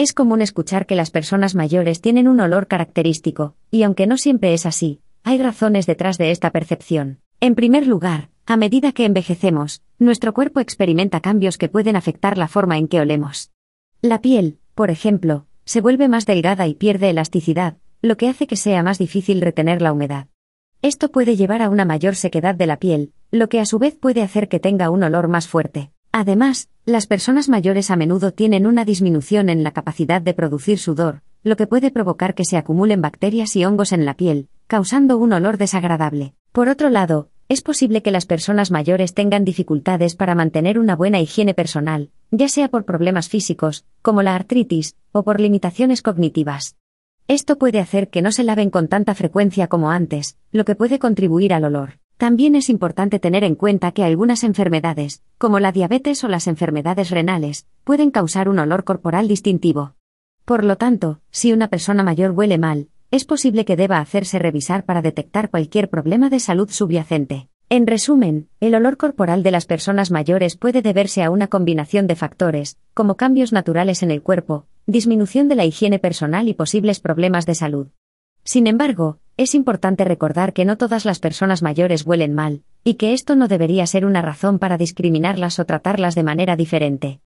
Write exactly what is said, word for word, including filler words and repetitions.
Es común escuchar que las personas mayores tienen un olor característico, y aunque no siempre es así, hay razones detrás de esta percepción. En primer lugar, a medida que envejecemos, nuestro cuerpo experimenta cambios que pueden afectar la forma en que olemos. La piel, por ejemplo, se vuelve más delgada y pierde elasticidad, lo que hace que sea más difícil retener la humedad. Esto puede llevar a una mayor sequedad de la piel, lo que a su vez puede hacer que tenga un olor más fuerte. Además, las personas mayores a menudo tienen una disminución en la capacidad de producir sudor, lo que puede provocar que se acumulen bacterias y hongos en la piel, causando un olor desagradable. Por otro lado, es posible que las personas mayores tengan dificultades para mantener una buena higiene personal, ya sea por problemas físicos, como la artritis, o por limitaciones cognitivas. Esto puede hacer que no se laven con tanta frecuencia como antes, lo que puede contribuir al olor. También es importante tener en cuenta que algunas enfermedades, como la diabetes o las enfermedades renales, pueden causar un olor corporal distintivo. Por lo tanto, si una persona mayor huele mal, es posible que deba hacerse revisar para detectar cualquier problema de salud subyacente. En resumen, el olor corporal de las personas mayores puede deberse a una combinación de factores, como cambios naturales en el cuerpo, disminución de la higiene personal y posibles problemas de salud. Sin embargo, es importante recordar que no todas las personas mayores huelen mal, y que esto no debería ser una razón para discriminarlas o tratarlas de manera diferente.